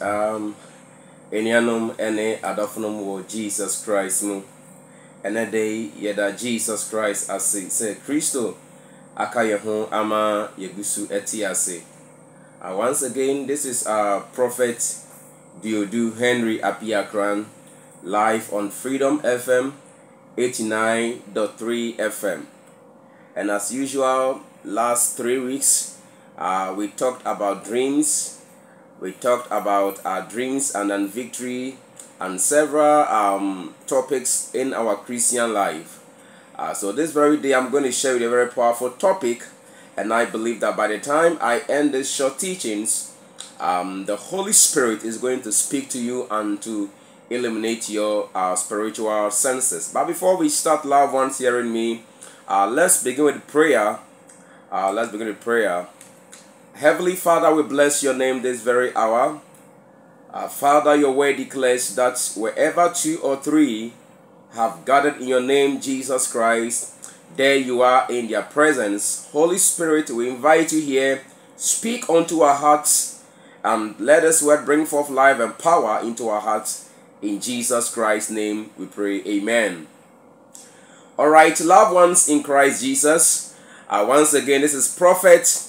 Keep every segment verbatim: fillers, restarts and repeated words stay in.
Um, Enianum ene adafunum wo Jesus Christ mu. Ene day yeda Jesus Christ ase se Christo akayehon ama yegusu eti ase. Uh, once again, this is our prophet Duodu Henry Appiah-korang live on Freedom F M eighty-nine point three F M. And as usual, last three weeks, uh, we talked about dreams. We talked about our dreams and then victory and several um, topics in our Christian life. Uh, so this very day I'm going to share with you a very powerful topic, and I believe that by the time I end these short teachings, um, the Holy Spirit is going to speak to you and to illuminate your uh, spiritual senses. But before we start, loved ones hearing me, uh, let's begin with prayer. Uh, let's begin with prayer. Heavenly Father, we bless your name this very hour. Uh, Father, your word declares that wherever two or three have gathered in your name, Jesus Christ, there you are in their presence. Holy Spirit, we invite you here. Speak unto our hearts and let this word bring forth life and power into our hearts. In Jesus Christ's name we pray. Amen. All right, loved ones in Christ Jesus. Uh, once again, this is Prophet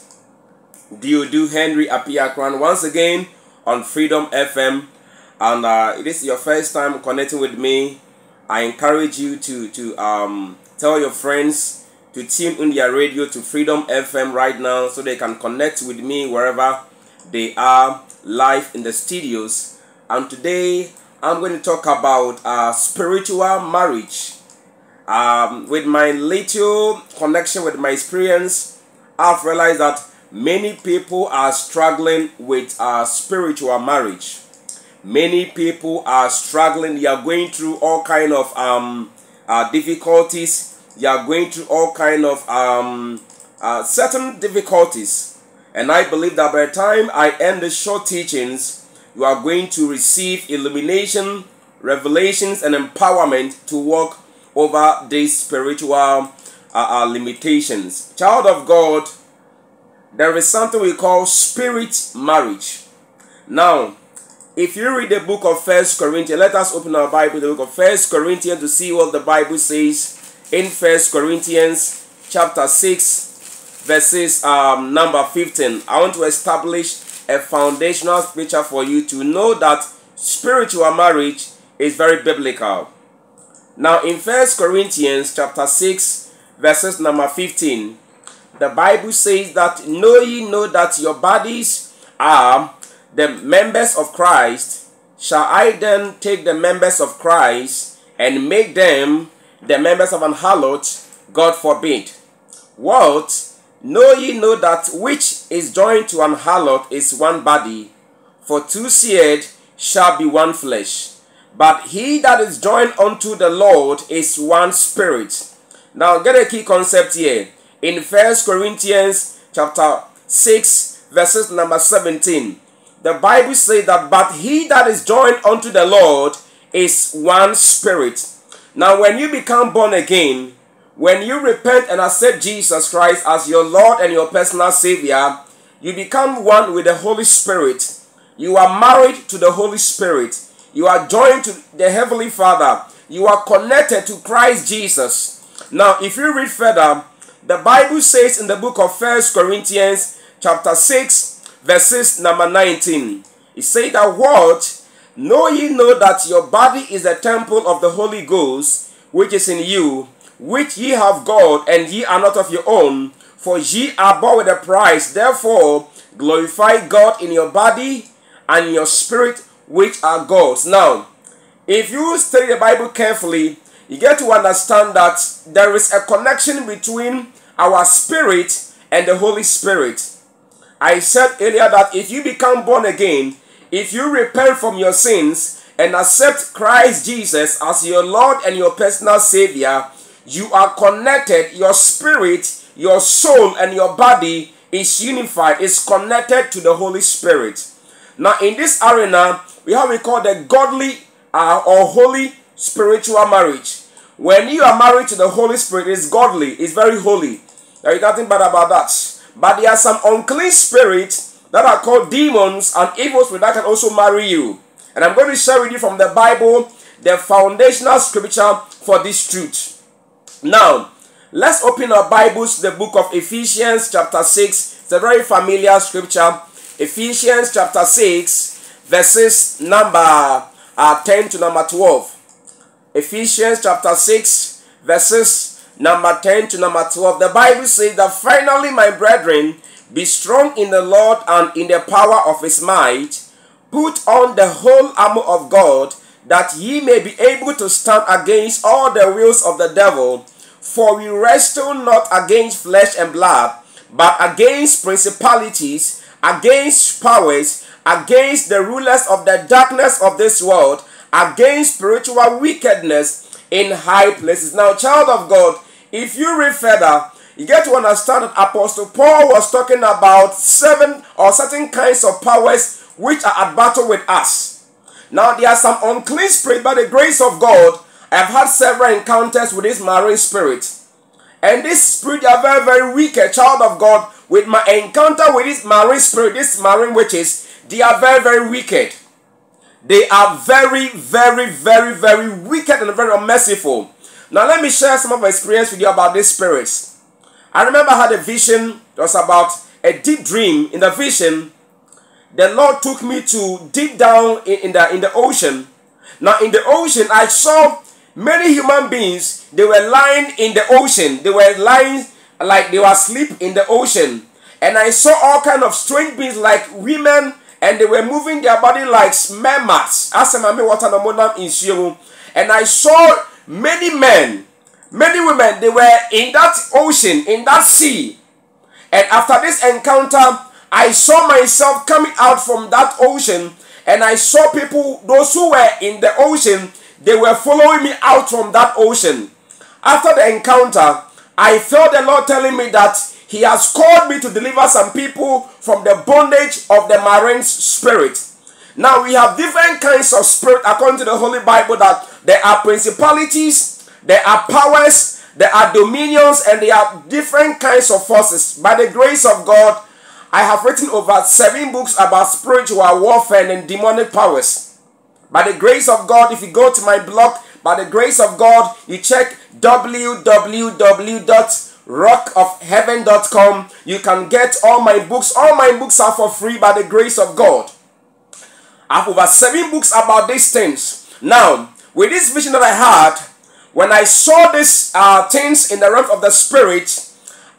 Duodu Henry Appiah-korang once again on Freedom F M, and uh, if this is your first time connecting with me, I encourage you to to um tell your friends to tune in their radio to Freedom F M right now so they can connect with me wherever they are live in the studios. And today I'm going to talk about uh, spiritual marriage. Um, with my little connection with my experience, I've realized that many people are struggling with uh, spiritual marriage. Many people are struggling. They are going through all kind of um, uh, difficulties. They are going through all kind of um, uh, certain difficulties. And I believe that by the time I end the short teachings, you are going to receive illumination, revelations, and empowerment to walk over these spiritual uh, uh, limitations. Child of God, there is something we call spirit marriage. Now, if you read the book of First Corinthians, let us open our Bible, the book of First Corinthians, to see what the Bible says in First Corinthians chapter six, verses um, number fifteen. I want to establish a foundational picture for you to know that spiritual marriage is very biblical. Now, in First Corinthians chapter six, verses number fifteen, the Bible says that, "Know ye know that your bodies are the members of Christ? Shall I then take the members of Christ and make them the members of an harlot? God forbid. What? Know ye know that which is joined to an harlot is one body? For two seared shall be one flesh. But he that is joined unto the Lord is one spirit." Now get a key concept here. In First Corinthians chapter six, verses number seventeen, the Bible says that, "But he that is joined unto the Lord is one spirit." Now, when you become born again, when you repent and accept Jesus Christ as your Lord and your personal Savior, you become one with the Holy Spirit. You are married to the Holy Spirit. You are joined to the Heavenly Father. You are connected to Christ Jesus. Now, if you read further, the Bible says in the book of First Corinthians chapter six, verses number nineteen, it says that, "What? Know ye know that your body is a temple of the Holy Ghost, which is in you, which ye have God, and ye are not of your own, for ye are bought with a price. Therefore glorify God in your body and your spirit, which are God's." Now, if you study the Bible carefully, you get to understand that there is a connection between our spirit and the Holy Spirit. I said earlier that if you become born again, if you repent from your sins and accept Christ Jesus as your Lord and your personal Savior, you are connected. Your spirit, your soul, and your body is unified, is connected to the Holy Spirit. Now, in this arena, we have what we call the godly uh, or holy spiritual marriage. When you are married to the Holy Spirit, it's godly, it's very holy. There is nothing bad about that. But there are some unclean spirits that are called demons and evil spirits that can also marry you. And I'm going to share with you from the Bible the foundational scripture for this truth. Now, let's open our Bibles to the book of Ephesians chapter six. It's a very familiar scripture. Ephesians chapter six, verses number uh, ten to number twelve. Ephesians chapter six, verses number ten to number twelve. The Bible says that, "Finally, my brethren, be strong in the Lord and in the power of his might. Put on the whole armor of God, that ye may be able to stand against all the wills of the devil. For we wrestle not against flesh and blood, but against principalities, against powers, against the rulers of the darkness of this world, against spiritual wickedness in high places." Now, child of God, if you read further, you get to understand that Apostle Paul was talking about seven or certain kinds of powers which are at battle with us. Now, there are some unclean spirits. By the grace of God, I have had several encounters with this marine spirit. And this spirit, they are very, very wicked, child of God. With my encounter with this marine spirit, these marine witches, they are very, very wicked. They are very, very, very, very wicked and very unmerciful. Now, let me share some of my experience with you about these spirits. I remember I had a vision. It was about a deep dream. In the vision, the Lord took me to deep down in, in, the, in the ocean. Now, in the ocean, I saw many human beings. They were lying in the ocean. They were lying like they were asleep in the ocean. And I saw all kinds of strange beings like women, and they were moving their body like mammals. And I saw many men, many women, they were in that ocean, in that sea. And after this encounter, I saw myself coming out from that ocean, and I saw people, those who were in the ocean, they were following me out from that ocean. After the encounter, I felt the Lord telling me that he has called me to deliver some people from the bondage of the marine spirit. Now, we have different kinds of spirit according to the Holy Bible, that there are principalities, there are powers, there are dominions, and there are different kinds of forces. By the grace of God, I have written over seven books about spiritual warfare and demonic powers. By the grace of God, if you go to my blog, by the grace of God, you check w w w dot rock of heaven dot com. You can get all my books. All my books are for free by the grace of God. I have over seven books about these things. Now, with this vision that I had, when I saw these uh, things in the realm of the spirit,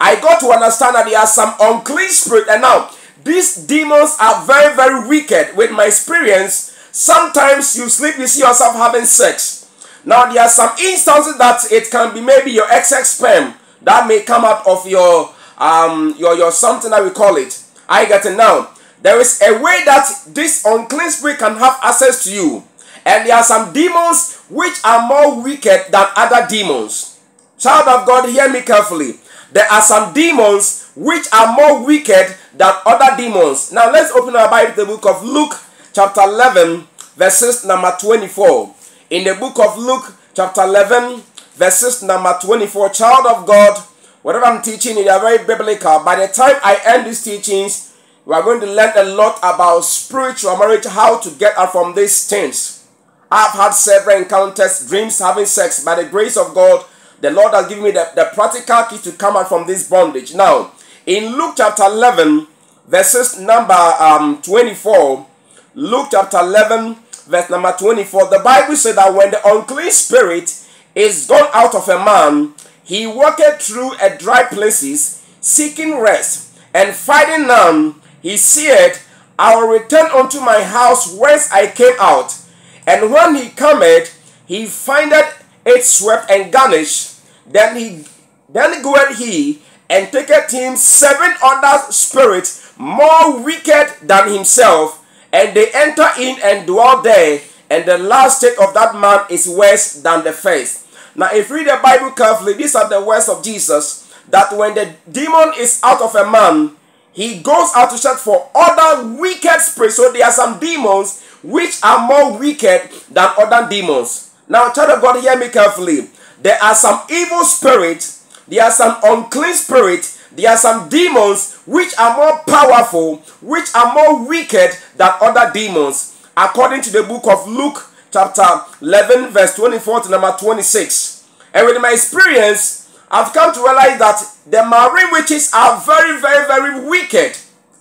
I got to understand that there are some unclean spirits. And now, these demons are very, very wicked. With my experience, sometimes you sleep, you see yourself having sex. Now, there are some instances that it can be maybe your ex-ex sperm that may come out of your, um, your, your something that we call it. I get it now. There is a way that this unclean spirit can have access to you. And there are some demons which are more wicked than other demons. Child of God, hear me carefully. There are some demons which are more wicked than other demons. Now, let's open our Bible to the book of Luke chapter eleven, verses number twenty-four. In the book of Luke chapter eleven, verses number twenty-four, child of God, whatever I'm teaching, they are very biblical. By the time I end these teachings, we are going to learn a lot about spiritual marriage, how to get out from these things. I've had several encounters, dreams, having sex. By the grace of God, the Lord has given me the, the practical key to come out from this bondage. Now, in Luke chapter eleven, verses number um, twenty-four, Luke chapter eleven, verse number twenty-four, the Bible says that when the unclean spirit is gone out of a man, he walketh through a dry places, seeking rest, and finding none, he said, "I will return unto my house whence I came out." And when he cometh, he findeth it swept and garnished. Then he then goeth he and taketh him seven other spirits more wicked than himself, and they enter in and dwell there. And the last state of that man is worse than the first. Now, if you read the Bible carefully, these are the words of Jesus, that when the demon is out of a man, he goes out to search for other wicked spirits. So there are some demons which are more wicked than other demons. Now, child of God, hear me carefully. There are some evil spirits, there are some unclean spirits There are some demons which are more powerful, which are more wicked than other demons. According to the book of Luke, chapter eleven, verse twenty-four to number twenty-six. And with my experience, I've come to realize that the marine witches are very, very, very wicked.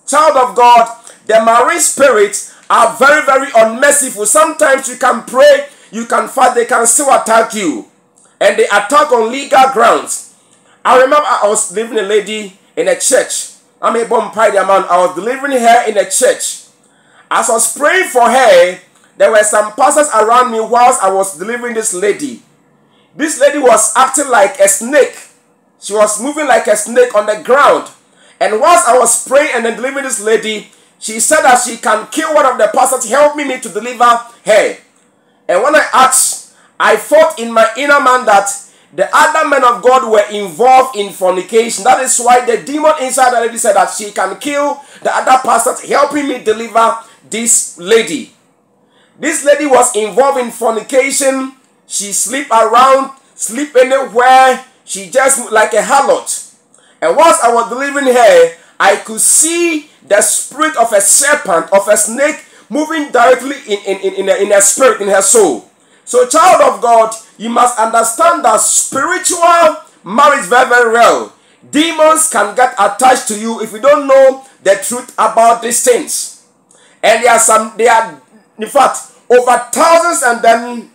Child of God, the marine spirits are very, very unmerciful. Sometimes you can pray, you can fast, they can still attack you. And they attack on legal grounds. I remember I was delivering a lady in a church. I'm a bomb pie the amount. I was delivering her in a church. As I was praying for her, there were some pastors around me whilst I was delivering this lady. This lady was acting like a snake. She was moving like a snake on the ground. And whilst I was praying and then delivering this lady, she said that she can kill one of the pastors to help me to deliver her. And when I asked, I thought in my inner man that the other men of God were involved in fornication. That is why the demon inside the lady said that she can kill the other pastors helping me deliver this lady. This lady was involved in fornication. She sleep around, sleep anywhere. She just like a harlot. And whilst I was delivering her, I could see the spirit of a serpent, of a snake, moving directly in, in, in, in, her, in her spirit, in her soul. So child of God, you must understand that spiritual marriage is very, very real. Demons can get attached to you if you don't know the truth about these things. And there are some, they are, in fact, over thousands and then,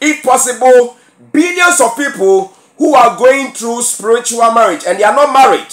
if possible, billions of people who are going through spiritual marriage and they are not married.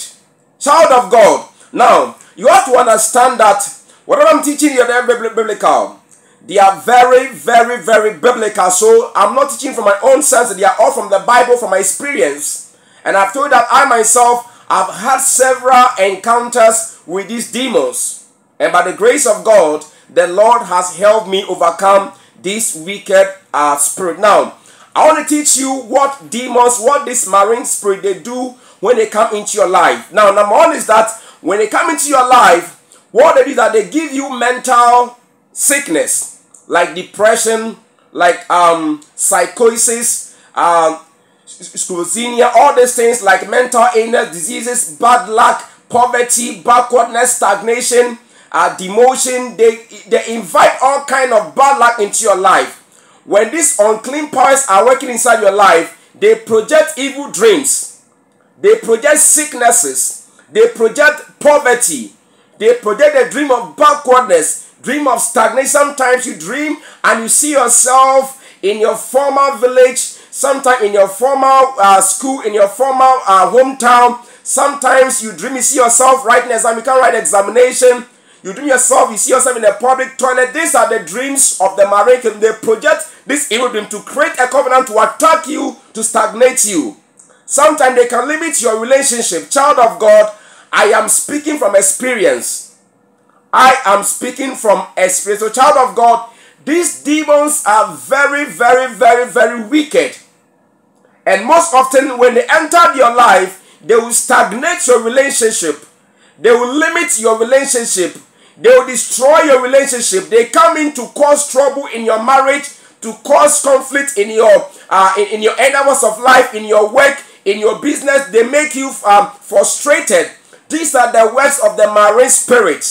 Child of God. Now, you have to understand that whatever I'm teaching you, they're biblical. They are very, very, very biblical. So I'm not teaching from my own sense. They are all from the Bible, from my experience. And I've told that I myself have had several encounters with these demons. And by the grace of God, the Lord has helped me overcome this wicked uh, spirit. Now, I want to teach you what demons, what this marine spirit, they do when they come into your life. Now, number one is that when they come into your life, what they do is that they give you mental sickness, like depression, like um, psychosis, um, schizophrenia, all these things, like mental illness, diseases, bad luck, poverty, backwardness, stagnation, uh, demotion. They, they invite all kind of bad luck into your life. When these unclean powers are working inside your life, they project evil dreams. They project sicknesses. They project poverty. They project a dream of backwardness, dream of stagnation. Sometimes you dream and you see yourself in your former village, sometimes in your former uh, school, in your former uh, hometown. Sometimes you dream, you see yourself writing an exam, you can't write examination. You dream yourself, you see yourself in a public toilet. These are the dreams of the marine. They project this evil dream to create a covenant to attack you, to stagnate you. Sometimes they can limit your relationship. Child of God, I am speaking from experience. I am speaking from experience. So child of God, these demons are very, very, very, very wicked. And most often when they enter your life, they will stagnate your relationship. They will limit your relationship. They will destroy your relationship. They come in to cause trouble in your marriage, to cause conflict in your uh, in, in your endeavors of life, in your work, in your business. They make you um, frustrated. These are the works of the marine spirit.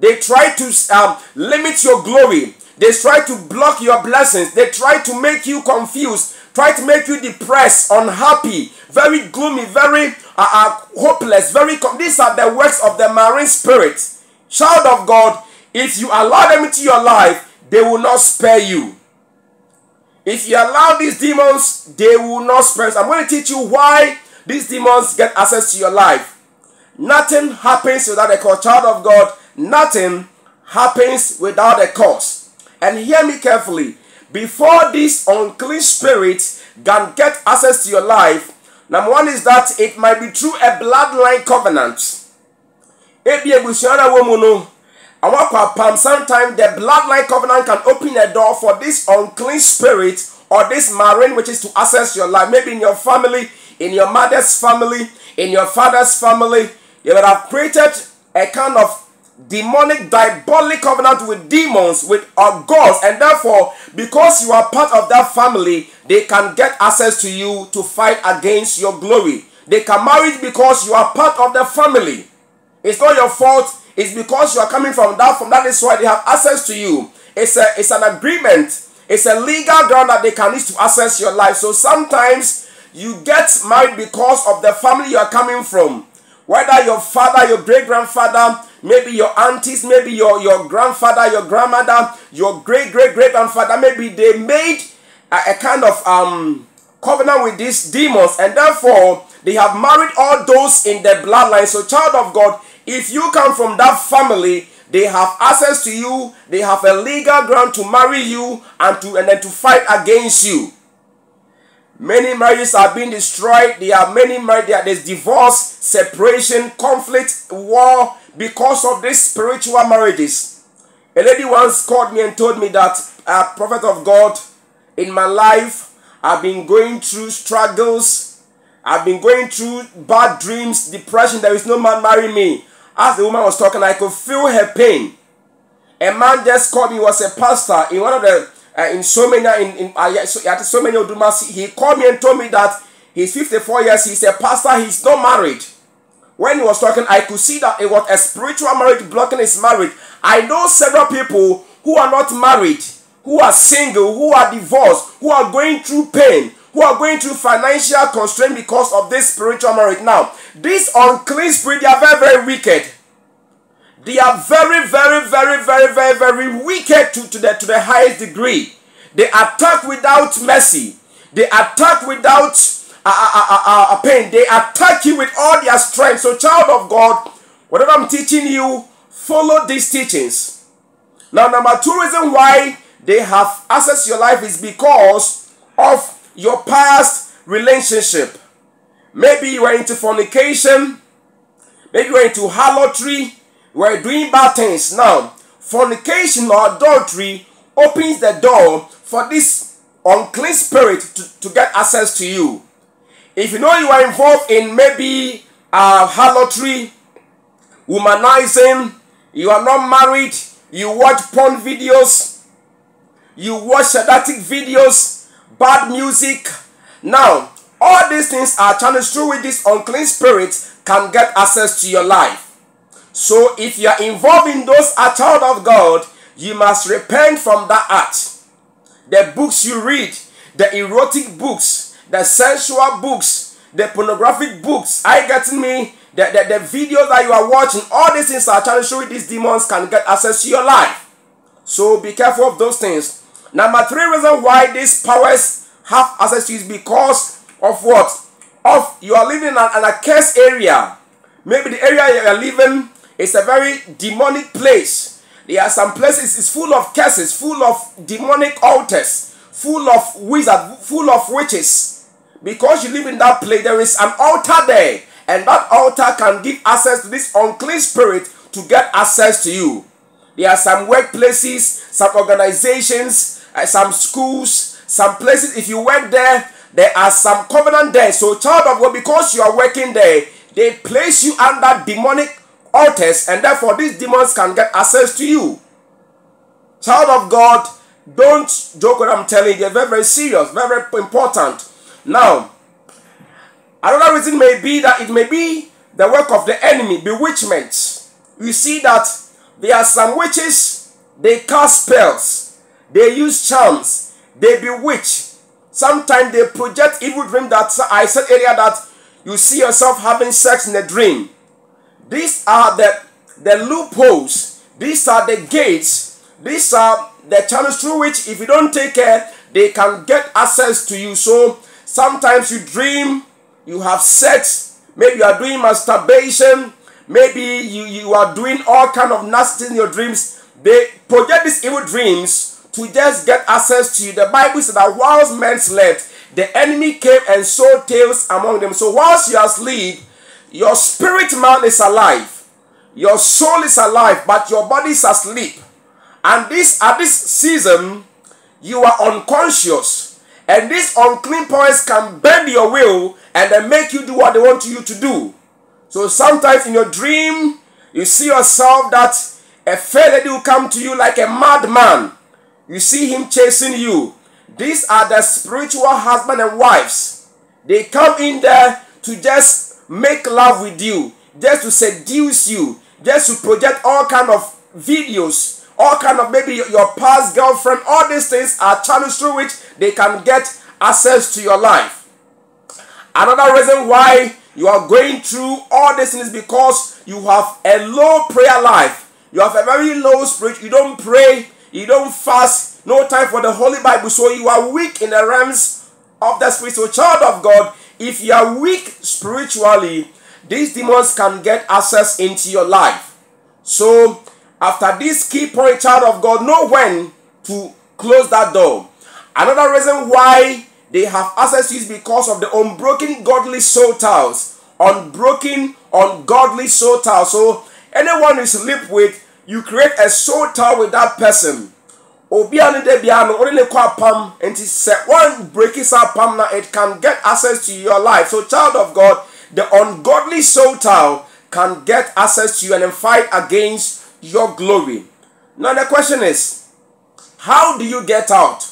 They try to um, limit your glory. They try to block your blessings. They try to make you confused. Try to make you depressed, unhappy, very gloomy, very uh, uh, hopeless. Very. These are the works of the marine spirit. Child of God, if you allow them into your life, they will not spare you. If you allow these demons, they will not spare you. I'm going to teach you why these demons get access to your life. Nothing happens without a cause. Child of God, nothing happens without a cause. And hear me carefully. Before these unclean spirits can get access to your life, number one is that it might be through a bloodline covenant. Sometimes the bloodline covenant can open a door for this unclean spirit or this marine which is to access your life. Maybe in your family, in your mother's family, in your father's family, you would have created a kind of demonic, diabolic covenant with demons, with our gods, and therefore, because you are part of that family, they can get access to you to fight against your glory. They can marry because you are part of the family. It's not your fault. It's because you are coming from that. From that is why they have access to you. It's a, it's an agreement. It's a legal ground that they can use to access your life. So sometimes you get married because of the family you are coming from. Whether your father, your great-grandfather, maybe your aunties, maybe your, your grandfather, your grandmother, your great-great-great-grandfather, maybe they made a, a kind of um, covenant with these demons, and therefore they have married all those in their bloodline. So child of God, if you come from that family, they have access to you, they have a legal ground to marry you and, to, and then to fight against you. Many marriages are being destroyed. There are many marriages. There's divorce, separation, conflict, war because of these spiritual marriages. A lady once called me and told me that, uh, prophet of God, in my life, I've been going through struggles. I've been going through bad dreams, depression. There is no man marrying me. As the woman was talking, I could feel her pain. A man just called me. He was a pastor in one of the Uh, in so many, in, in uh, so, at so many Odumas, he called me and told me that he's fifty-four years, he's a pastor, he's not married. When he was talking, I could see that it was a spiritual marriage blocking his marriage. I know several people who are not married, who are single, who are divorced, who are going through pain, who are going through financial constraint because of this spiritual marriage. Now, these unclean spirits, they are very, very wicked. They are very, very, very, very, very, very wicked to, to, the, to the highest degree. They attack without mercy. They attack without uh, uh, uh, uh, pain. They attack you with all their strength. So child of God, whatever I'm teaching you, follow these teachings. Now, number two reason why they have access to your life is because of your past relationship. Maybe you were into fornication. Maybe you were into harlotry. We're doing bad things. Now, fornication or adultery opens the door for this unclean spirit to, to get access to you. If you know you are involved in maybe uh, harlotry, womanizing, you are not married, you watch porn videos, you watch sadistic videos, bad music. Now, all these things are channeled through with this unclean spirit can get access to your life. So if you are involved in those, a child of God, you must repent from that act. The books you read, the erotic books, the sensual books, the pornographic books, are you getting me? The, the, the videos that you are watching, all these things are trying to show you these demons can get access to your life. So be careful of those things. Number three reason why these powers have access to you is because of what? Of you are living in an accursed area. Maybe the area you are living, it's a very demonic place. There are some places, it's full of curses, full of demonic altars, full of wizards, full of witches. Because you live in that place, there is an altar there. And that altar can give access to this unclean spirit to get access to you. There are some workplaces, some organizations, uh, some schools, some places. If you work there, there are some covenant there. So child of God, because you are working there, they place you under demonic altars, and therefore these demons can get access to you. Child of God, don't joke what I'm telling you. They're very, very serious, very, very important. Now, another reason may be that it may be the work of the enemy, bewitchment. You see that there are some witches, they cast spells, they use charms, they bewitch. Sometimes they project evil dreams that I said earlier that you see yourself having sex in a dream. These are the, the loopholes. These are the gates. These are the channels through which, if you don't take care, they can get access to you. So sometimes you dream, you have sex, maybe you are doing masturbation, maybe you, you are doing all kind of nasty in your dreams. They project these evil dreams to just get access to you. The Bible says that whilst men slept, the enemy came and sowed tales among them. So whilst you are asleep, your spirit man is alive. Your soul is alive, but your body is asleep. And this at this season, you are unconscious. And these unclean powers can bend your will and then make you do what they want you to do. So sometimes in your dream, you see yourself that a fair lady will come to you like a madman. You see him chasing you. These are the spiritual husband and wives. They come in there to just make love with you, just to seduce you, just to project all kind of videos, all kind of maybe your past girlfriend. All these things are channels through which they can get access to your life. Another reason why you are going through all these things is because you have a low prayer life. You have a very low spirit. You don't pray. You don't fast. No time for the Holy Bible. So you are weak in the realms of the spirit. So child of God, if you are weak spiritually, these demons can get access into your life. So after this key point, child of God, know when to close that door. Another reason why they have access to is because of the unbroken godly soul ties. Unbroken, ungodly soul ties. So anyone you sleep with, you create a soul tie with that person. One breaks up, it can get access to your life. So child of God, the ungodly soul tie can get access to you and then fight against your glory. Now the question is, how do you get out?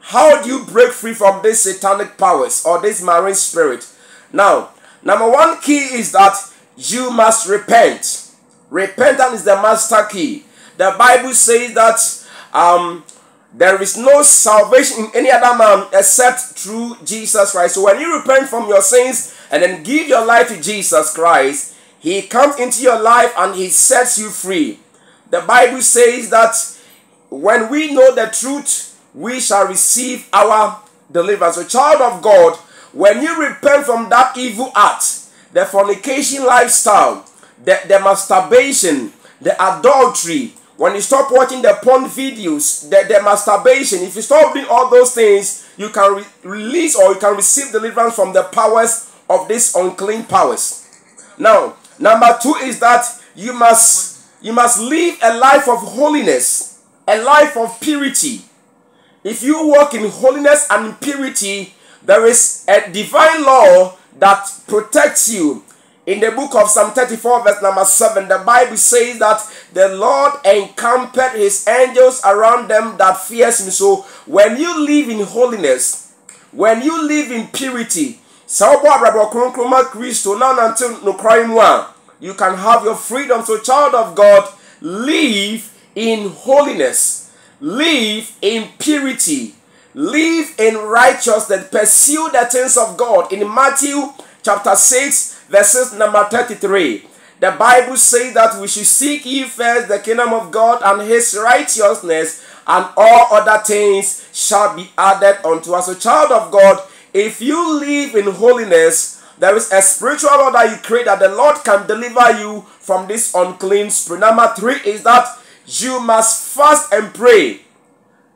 How do you break free from these satanic powers or this marine spirit? Now, number one key is that you must repent. Repentance is the master key. The Bible says that um, there is no salvation in any other man except through Jesus Christ. So when you repent from your sins and then give your life to Jesus Christ, he comes into your life and he sets you free. The Bible says that when we know the truth, we shall receive our deliverance. So child of God, when you repent from that evil act, the fornication lifestyle, the, the masturbation, the adultery, when you stop watching the porn videos, the, the masturbation, if you stop doing all those things, you can re release or you can receive deliverance from the powers of these unclean powers. Now, number two is that you must, you must live a life of holiness, a life of purity. If you walk in holiness and purity, there is a divine law that protects you. In the book of Psalm thirty-four verse number seven, the Bible says that the Lord encampeth his angels around them that fears him. So when you live in holiness, when you live in purity, you can have your freedom. So child of God, live in holiness. Live in purity. Live in righteousness. Pursue the things of God. In Matthew chapter six, verses number thirty-three, the Bible says that we should seek ye first the kingdom of God and his righteousness, and all other things shall be added unto us. So child of God, if you live in holiness, there is a spiritual law that you create that the Lord can deliver you from this unclean spirit. Number three is that you must fast and pray.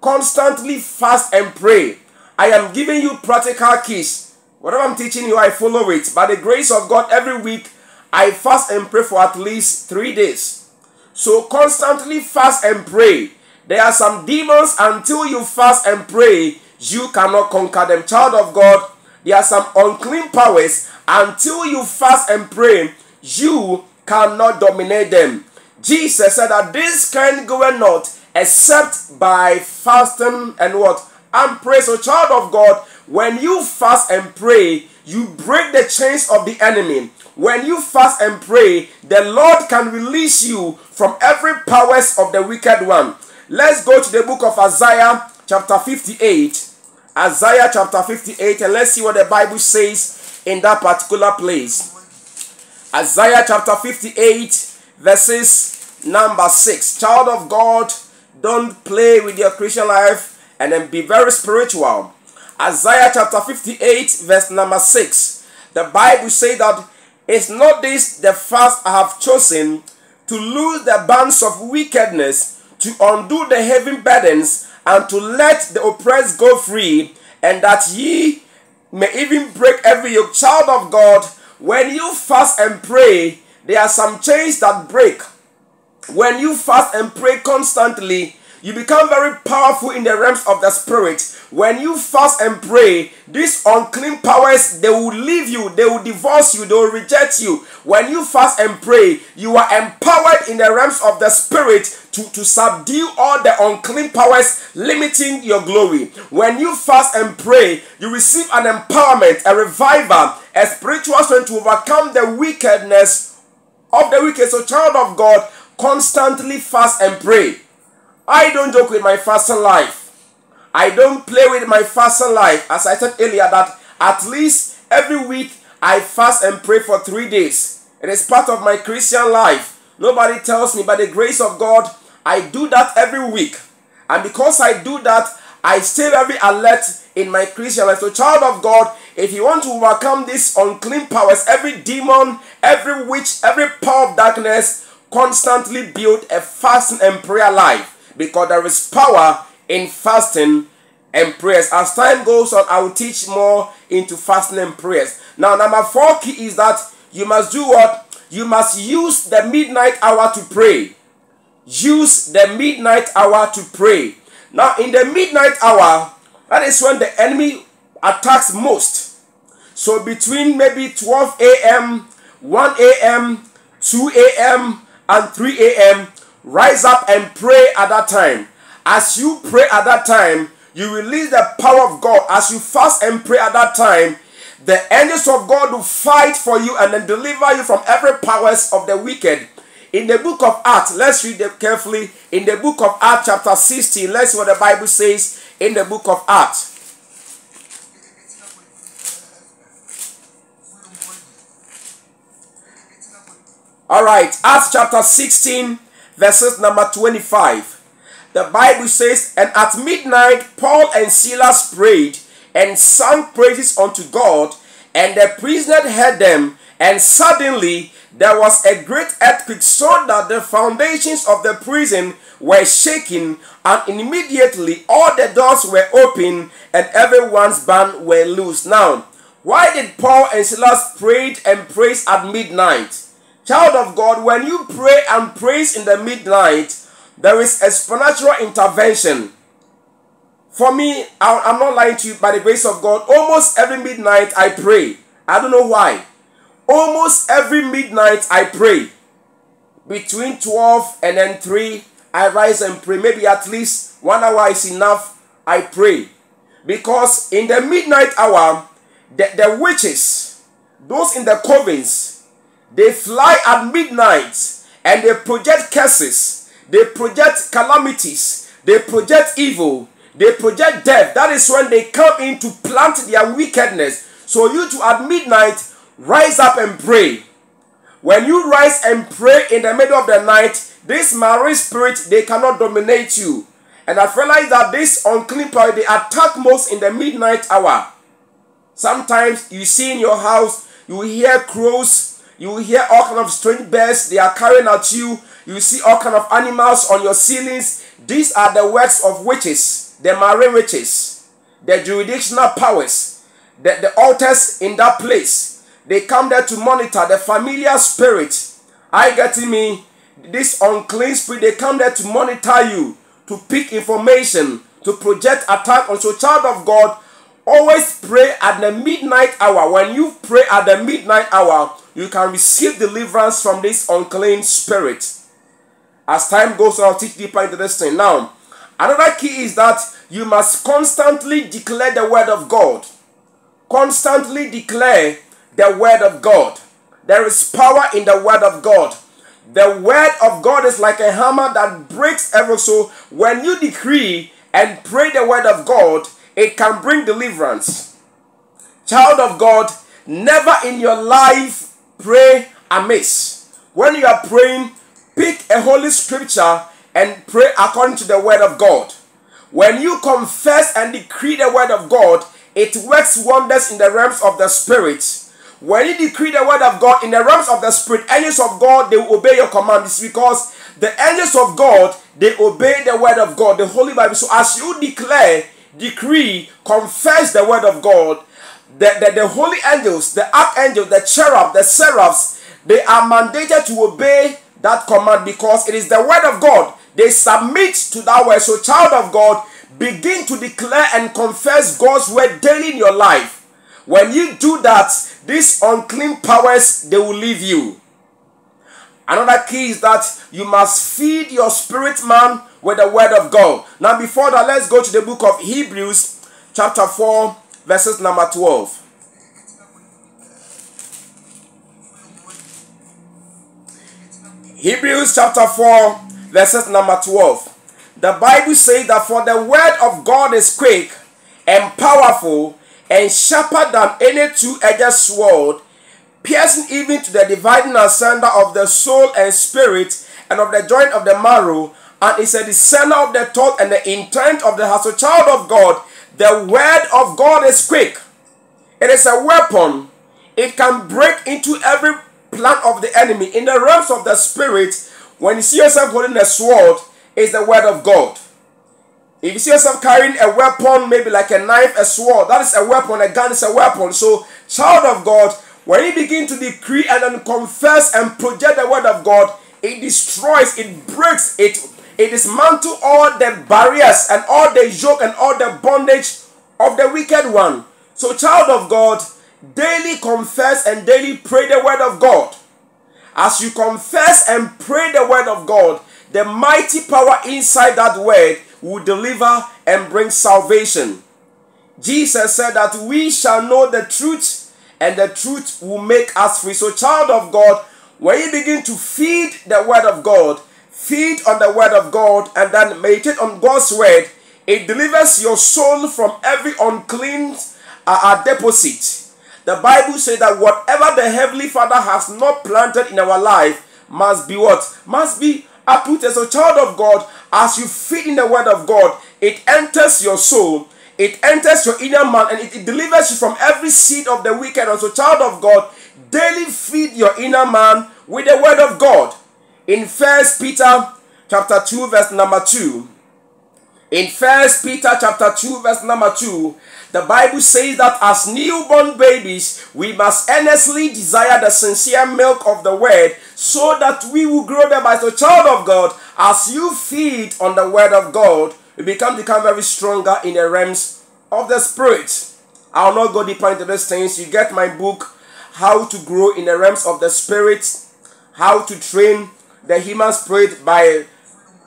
Constantly fast and pray. I am giving you practical keys. Whatever I'm teaching you, I follow it. By the grace of God, every week, I fast and pray for at least three days. So constantly fast and pray. There are some demons, until you fast and pray, you cannot conquer them. Child of God, there are some unclean powers. Until you fast and pray, you cannot dominate them. Jesus said that this kind goeth not except by fasting and what? And pray. So child of God, when you fast and pray, you break the chains of the enemy. When you fast and pray, the Lord can release you from every powers of the wicked one. Let's go to the book of Isaiah chapter fifty-eight. Isaiah chapter fifty-eight, and let's see what the Bible says in that particular place. Isaiah chapter fifty-eight verses number six. Child of God, don't play with your Christian life and then be very spiritual. Isaiah chapter fifty-eight verse number six. The Bible says that, "Is not this the fast I have chosen, to loose the bands of wickedness, to undo the heavy burdens, and to let the oppressed go free, and that ye may even break every yoke." Child of God, when you fast and pray, there are some chains that break. When you fast and pray constantly, you become very powerful in the realms of the spirit. When you fast and pray, these unclean powers, they will leave you, they will divorce you, they will reject you. When you fast and pray, you are empowered in the realms of the spirit to, to subdue all the unclean powers limiting your glory. When you fast and pray, you receive an empowerment, a revival, a spiritual strength to overcome the wickedness of the wicked. So child of God, constantly fast and pray. I don't joke with my fasting life. I don't play with my fasting life. As I said earlier, that at least every week I fast and pray for three days. It is part of my Christian life. Nobody tells me. By the grace of God, I do that every week. And because I do that, I stay very alert in my Christian life. So child of God, if you want to overcome these unclean powers, every demon, every witch, every power of darkness, constantly build a fasting and prayer life, because there is power in fasting and prayers. As time goes on, I will teach more into fasting and prayers. Now, number four key is that you must do what? You must use the midnight hour to pray. Use the midnight hour to pray. Now, in the midnight hour, that is when the enemy attacks most. So between maybe twelve A M, one A M, two A M, and three A M, rise up and pray at that time. As you pray at that time, you release the power of God. As you fast and pray at that time, the angels of God will fight for you and then deliver you from every powers of the wicked. In the book of Acts, let's read them carefully. In the book of Acts chapter sixteen, let's see what the Bible says in the book of Acts. Alright, Acts chapter sixteen, verses number twenty-five. The Bible says, "And at midnight Paul and Silas prayed and sang praises unto God, and the prisoners heard them, and suddenly there was a great earthquake, so that the foundations of the prison were shaken, and immediately all the doors were open, and everyone's bands were loosed." Now, why did Paul and Silas pray and praise at midnight? Child of God, when you pray and praise in the midnight, there is a supernatural intervention. For me, I'm not lying to you, by the grace of God, almost every midnight I pray. I don't know why. Almost every midnight I pray. Between twelve and then three, I rise and pray. Maybe at least one hour is enough, I pray. Because in the midnight hour, the, the witches, those in the covens, they fly at midnight and they project curses. They project calamities. They project evil. They project death. That is when they come in to plant their wickedness. So you too, at midnight, rise up and pray. When you rise and pray in the middle of the night, this marine spirit, they cannot dominate you. And I've realized that this unclean power, they attack most in the midnight hour. Sometimes you see in your house, you hear crows, you hear all kinds of strange birds they are carrying at you. You see all kind of animals on your ceilings. These are the works of witches, the marine witches, the jurisdictional powers, the, the altars in that place. They come there to monitor the familiar spirit. I get me? This unclean spirit, they come there to monitor you, to pick information, to project attack on. So child of God, always pray at the midnight hour. When you pray at the midnight hour, you can receive deliverance from this unclean spirit. As time goes on, I'll teach deeper into this thing. Now, another key is that you must constantly declare the word of God. Constantly declare the word of God. There is power in the word of God. The word of God is like a hammer that breaks every soul. When you decree and pray the word of God, it can bring deliverance. Child of God, never in your life pray amiss. When you are praying, pick a holy scripture and pray according to the word of God. When you confess and decree the word of God, it works wonders in the realms of the spirit. When you decree the word of God in the realms of the spirit, angels of God, they will obey your commandments, because the angels of God, they obey the word of God, the Holy Bible. So as you declare, decree, confess the word of God, the, the, the holy angels, the archangels, the cherub, the seraphs, they are mandated to obey that command, because it is the word of God. They submit to that word. So child of God, Begin to declare and confess God's word daily in your life. When you do that, these unclean powers, they will leave you. Another key is that you must feed your spirit man with the word of God. Now before that, let's go to the book of Hebrews chapter four, verses number twelve. Hebrews chapter four, verses number twelve. The Bible says that for the word of God is quick and powerful and sharper than any two-edged sword, piercing even to the dividing asunder of the soul and spirit, and of the joint of the marrow, and is a discerner of the thought and the intent of the heart. So, child of God, the word of God is quick. It is a weapon. It can break into every plan of the enemy. In the realms of the spirit, when you see yourself holding a sword, it's the word of God. If you see yourself carrying a weapon, maybe like a knife, a sword, that is a weapon. A gun is a weapon. So, child of God, when you begin to decree and then confess and project the word of God, it destroys, it breaks, it, it dismantles all the barriers and all the yoke and all the bondage of the wicked one. So, child of God, daily confess and daily pray the word of God. As you confess and pray the word of God, the mighty power inside that word will deliver and bring salvation. Jesus said that we shall know the truth, and the truth will make us free. So, child of God, when you begin to feed the word of God, feed on the word of God, and then meditate on God's word, it delivers your soul from every unclean uh, deposit. The Bible says that whatever the Heavenly Father has not planted in our life must be what? Must be uprooted. So, child of God, as you feed in the word of God, it enters your soul, it enters your inner man, and it, it delivers you from every seed of the wicked. And so, child of God, daily feed your inner man with the word of God. In First Peter chapter two, verse number two. In First Peter chapter two, verse number two, the Bible says that as newborn babies, we must earnestly desire the sincere milk of the word, so that we will grow thereby. So, child of God, as you feed on the word of God, you become become very stronger in the realms of the spirit. I will not go deeper into these things. You get my book, How to Grow in the Realms of the Spirit, How to Train the Human Spirit by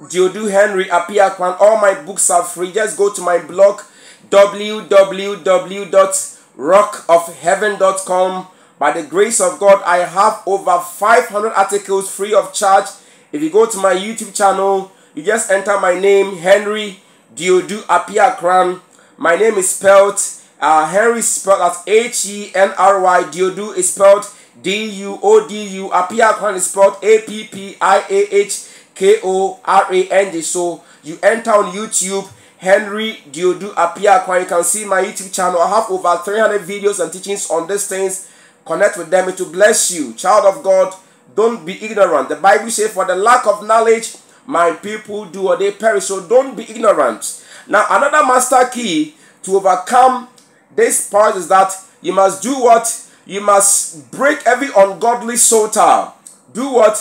Duodu Henry Appiah-korang. All my books are free. Just go to my blog, w w w dot rock of heaven dot com. By the grace of God, I have over five hundred articles free of charge. If you go to my YouTube channel, you just enter my name, Henry Duodu Appiah-korang. My name is spelled, uh, Henry is spelled as H E N R Y. Duodu is spelled D U O D U. Appiah-korang is spelled A P P I A H K O R A N G. So you enter on YouTube, Henry Duodu Appiah-korang. You can see my YouTube channel. I have over three hundred videos and teachings on these things. Connect with them. It will bless you. Child of God, don't be ignorant. The Bible says, for the lack of knowledge, my people do or they perish. So don't be ignorant. Now, another master key to overcome this part is that you must do what? You must break every ungodly soul tie. Do what?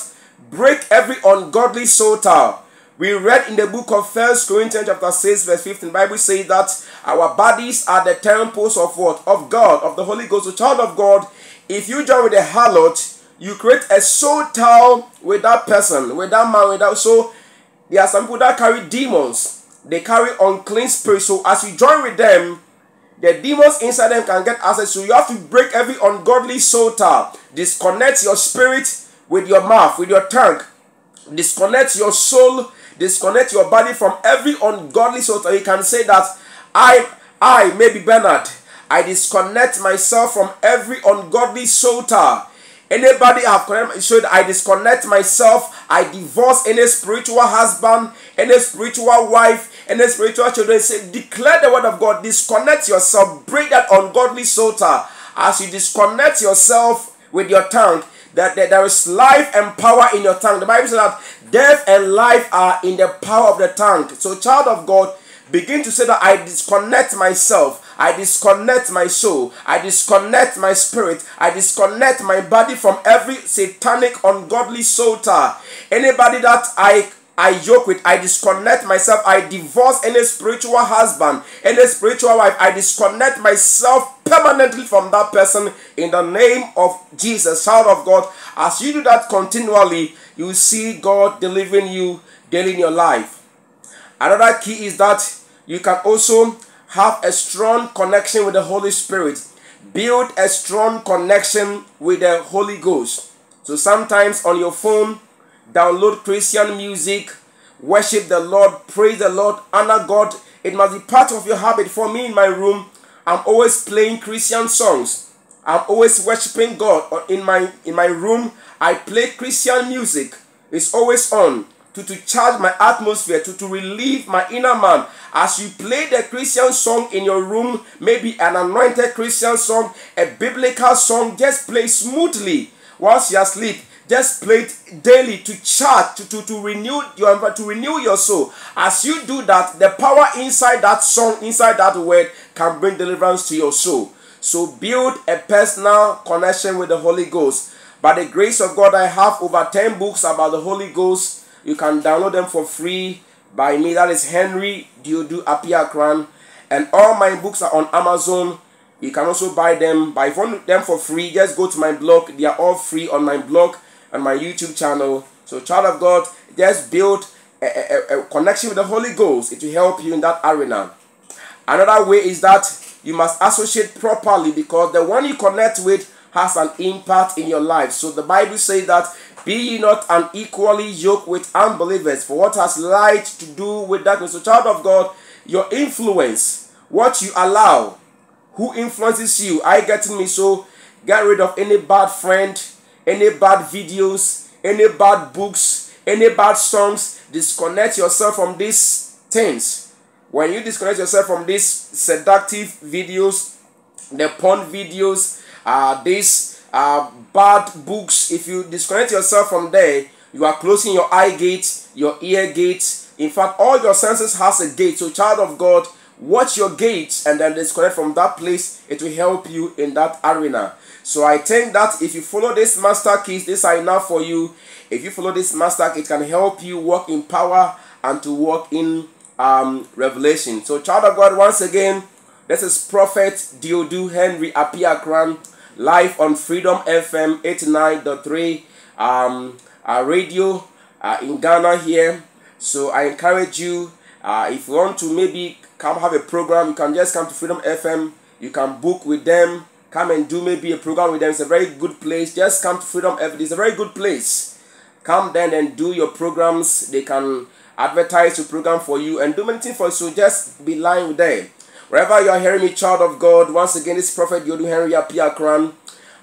Break every ungodly soul tie. We read in the book of First Corinthians chapter six, verse fifteen. The Bible says that our bodies are the temples of what? Of God, of the Holy Ghost. So, child of God, if you join with a harlot, you create a soul tie with that person, with that man, with that. So there are some people that carry demons. They carry unclean spirits. So as you join with them, the demons inside them can get access. So you have to break every ungodly soul tie. Disconnect your spirit with your mouth, with your tongue. Disconnect your soul. Disconnect your body from every ungodly soul tie. You can say that I, I, maybe Bernard, I disconnect myself from every ungodly soul tie. Anybody I have connected, should I disconnect myself? I divorce any spiritual husband, any spiritual wife, any spiritual children. Say, declare the word of God. Disconnect yourself. Break that ungodly soul tie. As you disconnect yourself with your tongue, that, that there is life and power in your tongue. The Bible says that death and life are in the power of the tongue. So, child of God, begin to say that I disconnect myself. I disconnect my soul. I disconnect my spirit. I disconnect my body from every satanic, ungodly soul tie. Anybody that I I yoke with, I disconnect myself, I divorce any spiritual husband, any spiritual wife, I disconnect myself permanently from that person in the name of Jesus, child of God. As you do that continually, you see God delivering you daily in your life. Another key is that you can also have a strong connection with the Holy Spirit. Build a strong connection with the Holy Ghost. So sometimes on your phone, download Christian music, worship the Lord, praise the Lord, honor God. It must be part of your habit. For me in my room, I'm always playing Christian songs. I'm always worshiping God. In my, in my room, I play Christian music. It's always on. To, to charge my atmosphere, to, to relieve my inner man. As you play the Christian song in your room, maybe an anointed Christian song, a biblical song, just play smoothly whilst you are asleep. Just play it daily to charge, to, to, to, renew your, to renew your soul. As you do that, the power inside that song, inside that word, can bring deliverance to your soul. So build a personal connection with the Holy Ghost. By the grace of God, I have over ten books about the Holy Ghost. You can download them for free by me. That is Henry Duodu Appiah-korang. And all my books are on Amazon. You can also buy them. Buy them for free. Just go to my blog. They are all free on my blog and my YouTube channel. So child of God, just build a, a, a connection with the Holy Ghost. It will help you in that arena. Another way is that you must associate properly, because the one you connect with has an impact in your life. So the Bible says that, be ye not unequally yoked with unbelievers, for what has light to do with darkness? So child of God, your influence, what you allow, who influences you, are you getting me? So get rid of any bad friend, any bad videos, any bad books, any bad songs. Disconnect yourself from these things. When you disconnect yourself from these seductive videos, the porn videos, Uh, these uh, bad books, if you disconnect yourself from there, you are closing your eye gate, your ear gate. In fact, all your senses has a gate. So child of God, watch your gates and then disconnect from that place. It will help you in that arena. So I think that if you follow this master keys, these are enough for you. If you follow this master, it can help you walk in power and to walk in um, revelation. So child of God, once again, this is Prophet Duodu Henry Appiah-korang, live on Freedom F M eighty-nine point three um, uh, radio uh, in Ghana here. So I encourage you, uh, if you want to maybe come have a program, you can just come to Freedom F M. You can book with them, come and do maybe a program with them. It's a very good place. Just come to Freedom F M. It's a very good place. Come then and do your programs. They can advertise your program for you and do many things for you. So just be lying there. Wherever you are hearing me, child of God, once again, this is Prophet Duodu Henry Appiah-korang.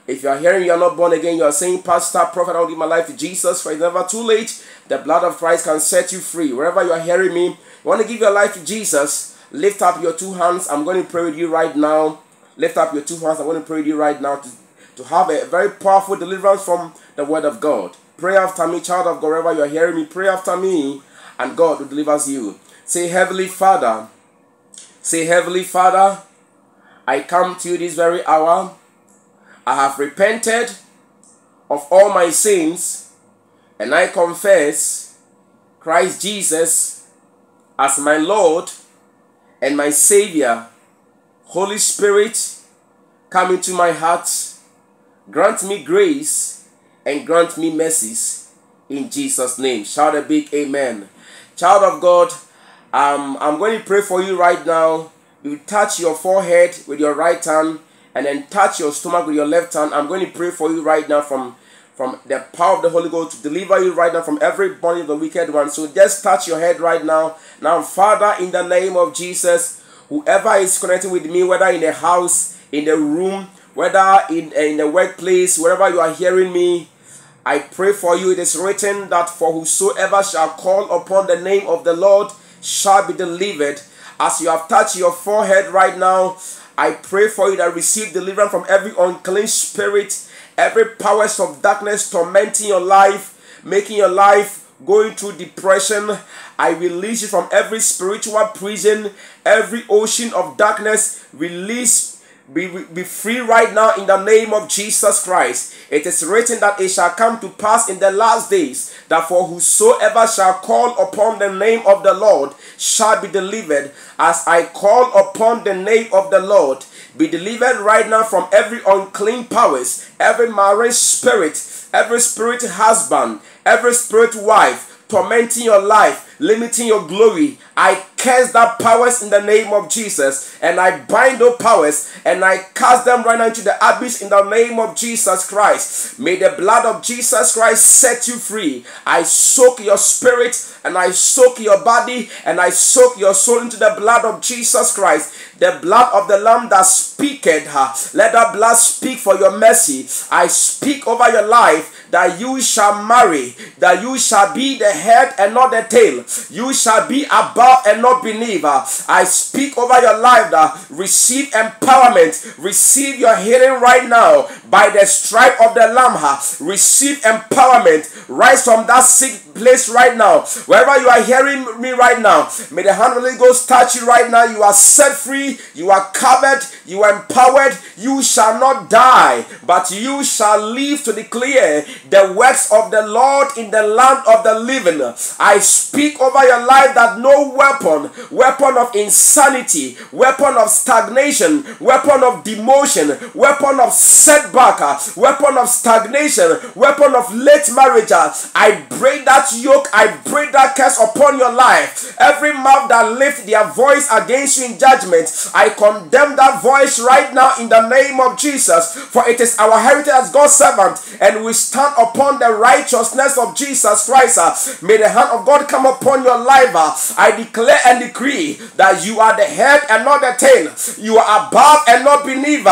If you are hearing, you are not born again, you are saying, Pastor, Prophet, I will give my life to Jesus, for it's never too late. The blood of Christ can set you free. Wherever you are hearing me, you want to give your life to Jesus, lift up your two hands. I'm going to pray with you right now. Lift up your two hands. I'm going to pray with you right now to, to have a very powerful deliverance from the Word of God. Pray after me, child of God, wherever you are hearing me, pray after me, and God will deliver you. Say, Heavenly Father, Say, Heavenly Father, I come to you this very hour. I have repented of all my sins, and I confess Christ Jesus as my Lord and my Savior. Holy Spirit, come into my heart. Grant me grace and grant me mercies in Jesus' name. Shout a big amen. Child of God, Um, I'm going to pray for you right now. You touch your forehead with your right hand and then touch your stomach with your left hand. I'm going to pray for you right now from, from the power of the Holy Ghost to deliver you right now from every body of the wicked one. So just touch your head right now. Now, Father, in the name of Jesus, whoever is connecting with me, whether in the house, in the room, whether in, in the workplace, wherever you are hearing me, I pray for you. It is written that for whosoever shall call upon the name of the Lord shall be delivered. As you have touched your forehead right now, I pray for you that receive deliverance from every unclean spirit, every powers of darkness tormenting your life, making your life going through depression. I release you from every spiritual prison, every ocean of darkness. Release Be, be free right now in the name of Jesus Christ. It is written that it shall come to pass in the last days, that for whosoever shall call upon the name of the Lord shall be delivered. As I call upon the name of the Lord, be delivered right now from every unclean powers, every marriage spirit, every spirit husband, every spirit wife, tormenting your life, limiting your glory. I curse that powers in the name of Jesus, and I bind those powers and I cast them right now into the abyss in the name of Jesus Christ. May the blood of Jesus Christ set you free. I soak your spirit and I soak your body and I soak your soul into the blood of Jesus Christ. The blood of the Lamb that speaketh her. Let that blood speak for your mercy. I speak over your life that you shall marry, that you shall be the head and not the tail. You shall be above and not beneath. I speak over your life that receive empowerment. Receive your healing right now by the stripe of the Lamb. Receive empowerment. Rise from that sick place right now. Wherever you are hearing me right now, may the hand of the Holy Ghost touch you right now. You are set free. You are covered, you are empowered, you shall not die, but you shall live to declare the works of the Lord in the land of the living. I speak over your life that no weapon, weapon of insanity, weapon of stagnation, weapon of demotion, weapon of setback, weapon of stagnation, weapon of late marriage, I break that yoke, I break that curse upon your life. Every mouth that lifts their voice against you in judgment, I condemn that voice right now in the name of Jesus, for it is our heritage as God's servant, and we stand upon the righteousness of Jesus Christ. May the hand of God come upon your life. I declare and decree that you are the head and not the tail. You are above and not beneath.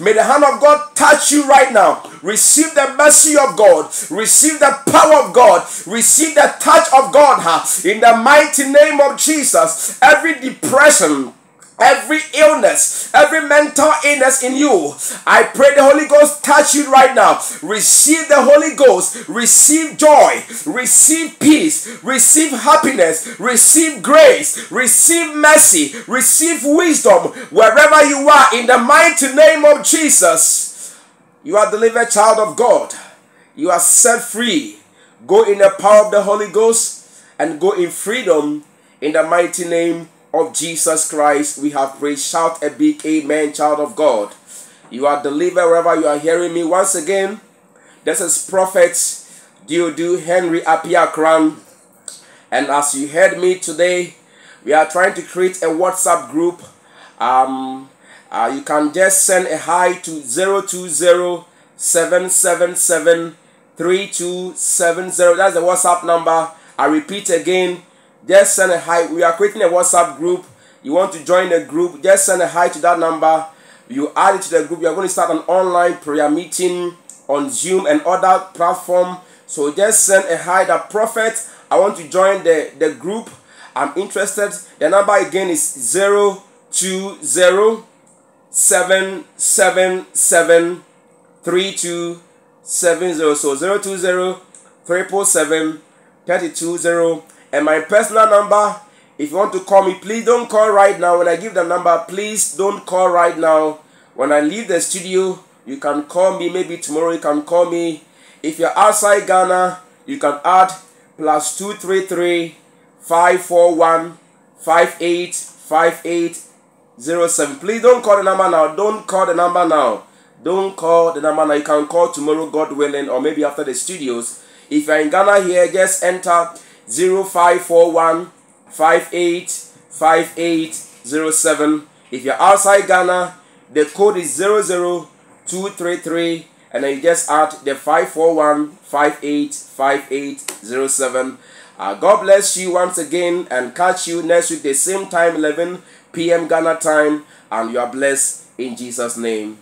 May the hand of God touch you right now. Receive the mercy of God. Receive the power of God. Receive the touch of God in the mighty name of Jesus. Every depression, every illness, every mental illness in you, I pray the Holy Ghost touch you right now. Receive the Holy Ghost. Receive joy. Receive peace. Receive happiness. Receive grace. Receive mercy. Receive wisdom wherever you are in the mighty name of Jesus. You are delivered, child of God. You are set free. Go in the power of the Holy Ghost and go in freedom in the mighty name of of Jesus Christ. We have prayed. Shout a big amen, child of God. You are delivered wherever you are hearing me. Once again, this is Prophet Duodu Henry Appiah-korang, and as you heard me today, we are trying to create a WhatsApp group. Um, uh, you can just send a hi to zero two zero, seven seven seven, three two seven zero. That's the WhatsApp number. I repeat again. Just send a hi. We are creating a WhatsApp group. You want to join the group, just send a hi to that number. You add it to the group. You are going to start an online prayer meeting on Zoom and other platform. So just send a hi that, Prophet, I want to join the, the group. I'm interested. The number again is zero two zero, seven seven seven, three two seven zero. So zero two zero, seven seven seven, three two seven zero. And my personal number, if you want to call me, please don't call right now. When I give the number, please don't call right now. When I leave the studio, you can call me. Maybe tomorrow you can call me. If you're outside Ghana, you can add plus two three three five four one five eight five eight zero seven. Please don't call the number now. Don't call the number now. Don't call the number now. You can call tomorrow, God willing, or maybe after the studios. If you're in Ghana here, just enter zero five four one, five eight five eight zero seven. If you're outside Ghana, the code is zero zero two three three, and then you just add the five four one, five eight five eight zero seven. Uh, God bless you once again, and catch you next week the same time, eleven p m Ghana time, and you are blessed in Jesus' name.